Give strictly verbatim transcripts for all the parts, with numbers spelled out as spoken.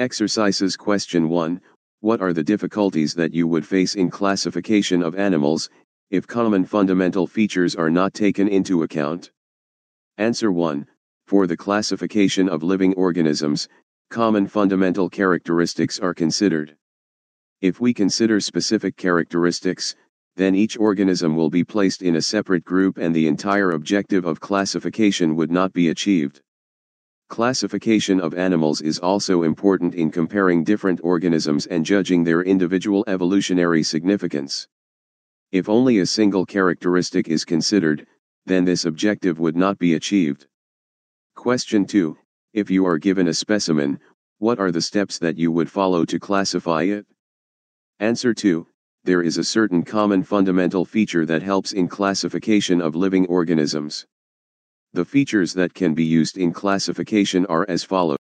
Exercises Question one. What are the difficulties that you would face in classification of animals, if common fundamental features are not taken into account? Answer one. For the classification of living organisms, common fundamental characteristics are considered. If we consider specific characteristics, then each organism will be placed in a separate group and the entire objective of classification would not be achieved. Classification of animals is also important in comparing different organisms and judging their individual evolutionary significance. If only a single characteristic is considered, then this objective would not be achieved. Question two. If you are given a specimen, what are the steps that you would follow to classify it? Answer two. There is a certain common fundamental feature that helps in classification of living organisms. The features that can be used in classification are as follows.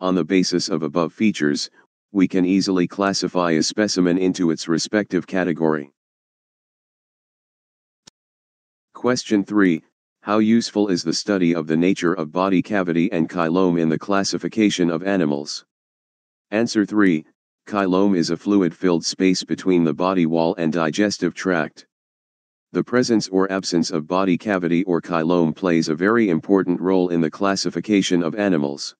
On the basis of above features, we can easily classify a specimen into its respective category. Question three. How useful is the study of the nature of body cavity and coelom in the classification of animals? Answer three. Coelom is a fluid-filled space between the body wall and digestive tract. The presence or absence of body cavity or coelom plays a very important role in the classification of animals.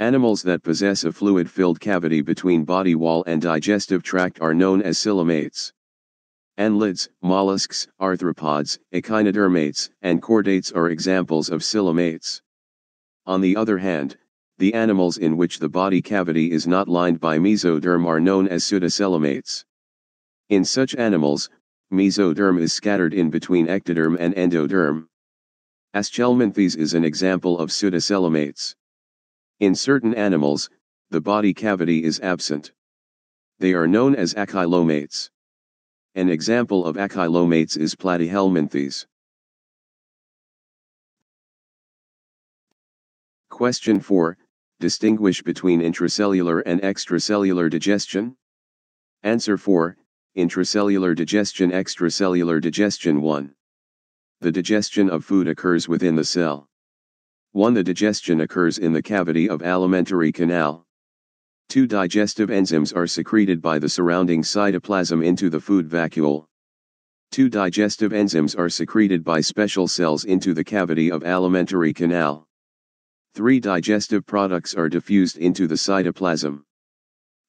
Animals that possess a fluid-filled cavity between body wall and digestive tract are known as coelomates. Annelids, molluscs, arthropods, echinodermates, and chordates are examples of coelomates. On the other hand, the animals in which the body cavity is not lined by mesoderm are known as pseudocoelomates. In such animals, mesoderm is scattered in between ectoderm and endoderm. Aschelminthes is an example of pseudocoelomates. In certain animals, the body cavity is absent. They are known as acoelomates. An example of acoelomates is Platyhelminthes. Question four. Distinguish between intracellular and extracellular digestion? Answer four. Intracellular digestion, extracellular digestion. One. The digestion of food occurs within the cell. One. The digestion occurs in the cavity of alimentary canal. Two. Digestive enzymes are secreted by the surrounding cytoplasm into the food vacuole. Two. Digestive enzymes are secreted by special cells into the cavity of alimentary canal. Three. Digestive products are diffused into the cytoplasm.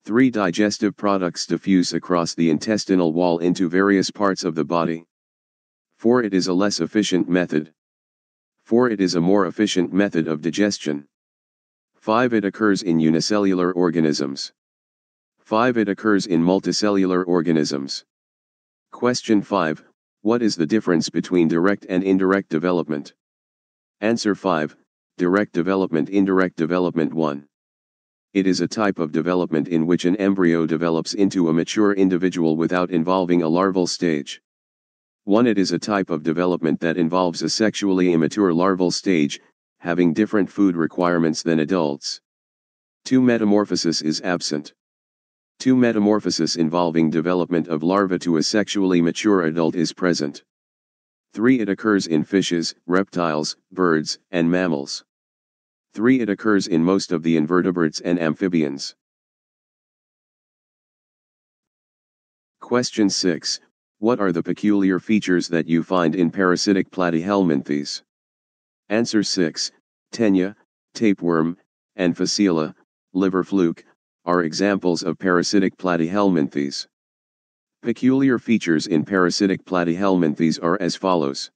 Three. Digestive products diffuse across the intestinal wall into various parts of the body. Four. It is a less efficient method. Four. It is a more efficient method of digestion. Five. It occurs in unicellular organisms. Five. It occurs in multicellular organisms. Question five. What is the difference between direct and indirect development? Answer five. Direct development, indirect development. One. It is a type of development in which an embryo develops into a mature individual without involving a larval stage. One. It is a type of development that involves a sexually immature larval stage, having different food requirements than adults. Two. Metamorphosis is absent. Two. Metamorphosis involving development of larva to a sexually mature adult is present. Three. It occurs in fishes, reptiles, birds, and mammals. Three. It occurs in most of the invertebrates and amphibians. Question six. What are the peculiar features that you find in parasitic Platyhelminthes? Answer six. Taenia, tapeworm, and fasciola, liver fluke, are examples of parasitic Platyhelminthes. Peculiar features in parasitic Platyhelminthes are as follows.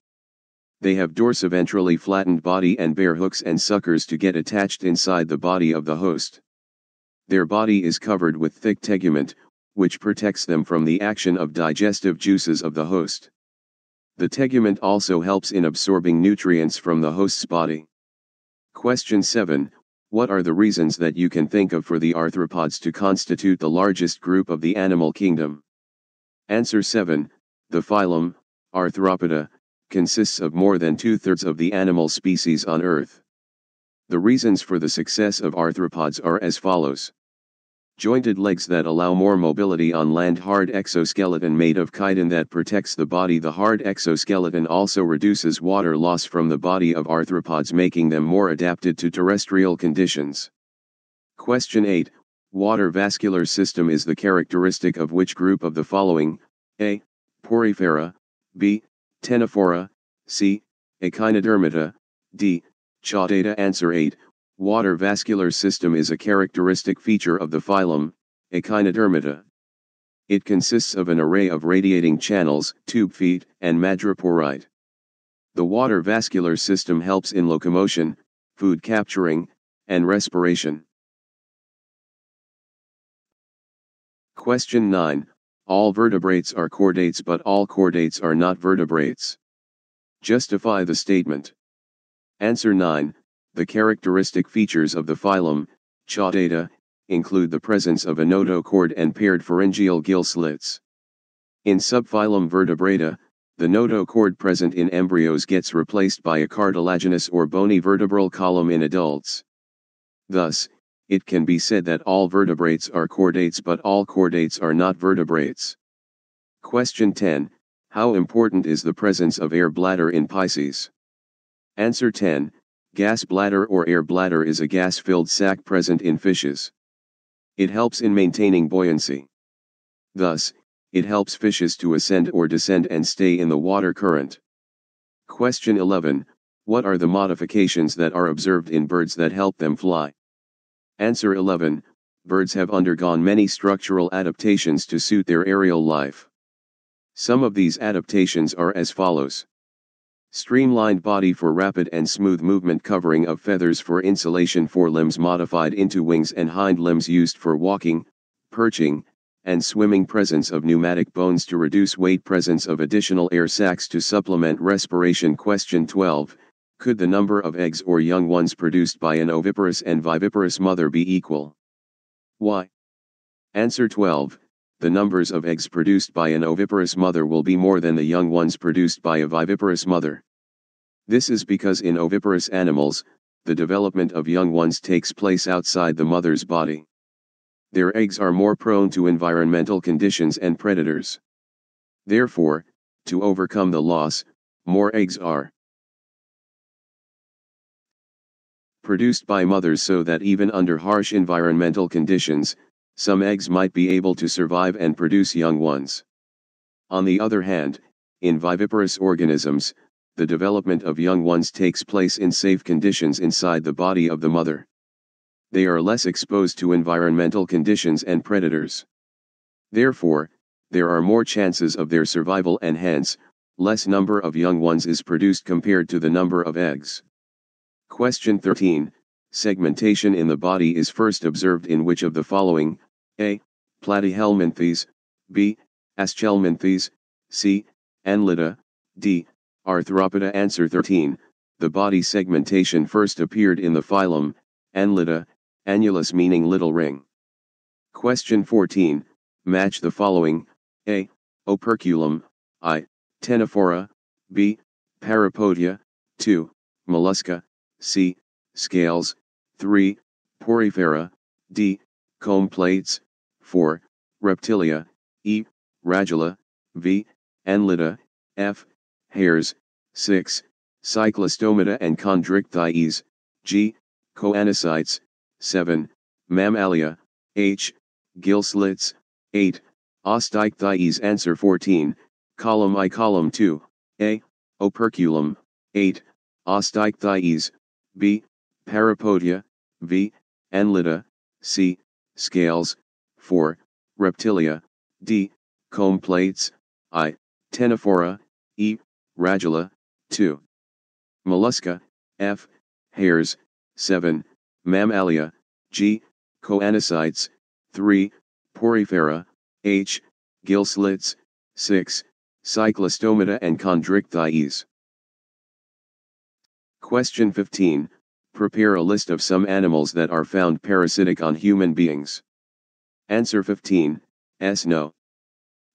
They have dorsiventrally flattened body and bear hooks and suckers to get attached inside the body of the host. Their body is covered with thick tegument, which protects them from the action of digestive juices of the host. The tegument also helps in absorbing nutrients from the host's body. Question seven. What are the reasons that you can think of for the arthropods to constitute the largest group of the animal kingdom? Answer seven. The phylum, Arthropoda, consists of more than two-thirds of the animal species on Earth. The reasons for the success of arthropods are as follows. jointed legs that allow more mobility on land, hard exoskeleton made of chitin that protects the body. The hard exoskeleton also reduces water loss from the body of arthropods, making them more adapted to terrestrial conditions. Question eight. Water vascular system is the characteristic of which group of the following? A. Porifera, B. Ctenophora, C. Echinodermata, D. Chordata. Answer eight. Water vascular system is a characteristic feature of the phylum Echinodermata. It consists of an array of radiating channels, tube feet, and madreporite. The water vascular system helps in locomotion, food capturing, and respiration. Question nine. All vertebrates are chordates, but all chordates are not vertebrates. Justify the statement. Answer nine. The characteristic features of the phylum Chordata include the presence of a notochord and paired pharyngeal gill slits. In subphylum Vertebrata, the notochord present in embryos gets replaced by a cartilaginous or bony vertebral column in adults. Thus, it can be said that all vertebrates are chordates, but all chordates are not vertebrates. Question ten. How important is the presence of air bladder in Pisces? Answer ten. Gas bladder or air bladder is a gas-filled sac present in fishes. It helps in maintaining buoyancy. Thus, it helps fishes to ascend or descend and stay in the water current. Question eleven. What are the modifications that are observed in birds that help them fly? Answer eleven. Birds have undergone many structural adaptations to suit their aerial life. Some of these adaptations are as follows. Streamlined body for rapid and smooth movement, covering of feathers for insulation, forelimbs modified into wings and hind limbs used for walking, perching, and swimming, presence of pneumatic bones to reduce weight, presence of additional air sacs to supplement respiration. Question twelve. Could the number of eggs or young ones produced by an oviparous and viviparous mother be equal? Why? Answer twelve. The numbers of eggs produced by an oviparous mother will be more than the young ones produced by a viviparous mother. This is because in oviparous animals, the development of young ones takes place outside the mother's body. Their eggs are more prone to environmental conditions and predators. Therefore, to overcome the loss, more eggs are produced by mothers, so that even under harsh environmental conditions, some eggs might be able to survive and produce young ones. On the other hand, in viviparous organisms, the development of young ones takes place in safe conditions inside the body of the mother. They are less exposed to environmental conditions and predators. Therefore, there are more chances of their survival, and hence, less number of young ones is produced compared to the number of eggs. Question thirteen. Segmentation in the body is first observed in which of the following? A. Platyhelminthes, B. Aschelminthes, C. Annelida, D. Arthropoda. Answer thirteen. The body segmentation first appeared in the phylum Annelida, annulus meaning little ring. Question fourteen. Match the following. A. Operculum, I. Ctenophora, B. Parapodia, two. Mollusca, C. Scales, three. Porifera, D. Comb plates, four. Reptilia, E. Radula, V. Annelida, F. Hairs, six. Cyclostomata and Chondrichthyes, G. Coanocytes, seven. Mammalia, H. Gill slits, eight. Osteichthyes. Answer fourteen. Column I. Column two. A. Operculum, eight. Osteichthyes, B. Parapodia, V. Annelida, C. Scales, four. Reptilia, D. Comb plates, I. Ctenophora, E. Radula, two. Mollusca, F. Hairs, seven. Mammalia, G. Coanocytes, three. Porifera, H. Gill slits, six. Cyclostomata and Chondrichthyes. Question fifteen. Prepare a list of some animals that are found parasitic on human beings. Answer fifteen. S. No.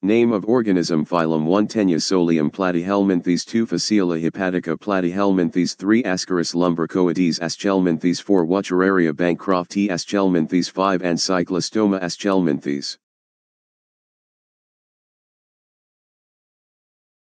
Name of organism: Phylum one Taenia, Solium Platyhelminthes, two Fasciola hepatica, Platyhelminthes, three Ascaris lumbricoides, Aschelminthes, four Wuchereria bancrofti, Aschelminthes, five Ancylostoma, Aschelminthes.